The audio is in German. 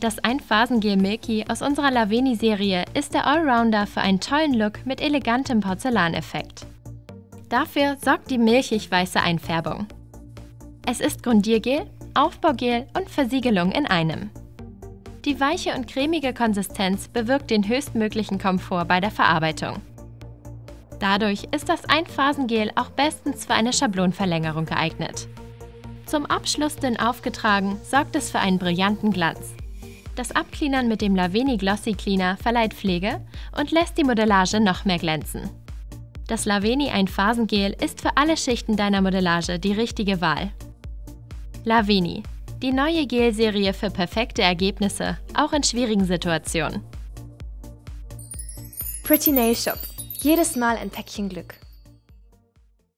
Das Einphasengel Milky aus unserer Laveni-Serie ist der Allrounder für einen tollen Look mit elegantem Porzellaneffekt. Dafür sorgt die milchig-weiße Einfärbung. Es ist Grundiergel, Aufbaugel und Versiegelung in einem. Die weiche und cremige Konsistenz bewirkt den höchstmöglichen Komfort bei der Verarbeitung. Dadurch ist das Einphasengel auch bestens für eine Schablonenverlängerung geeignet. Zum Abschluss dünn aufgetragen, sorgt es für einen brillanten Glanz. Das Abcleanern mit dem Laveni Glossy Cleaner verleiht Pflege und lässt die Modellage noch mehr glänzen. Das Laveni Einphasengel ist für alle Schichten deiner Modellage die richtige Wahl. Laveni, die neue Gelserie für perfekte Ergebnisse, auch in schwierigen Situationen. Pretty Nail Shop. Jedes Mal ein Päckchen Glück.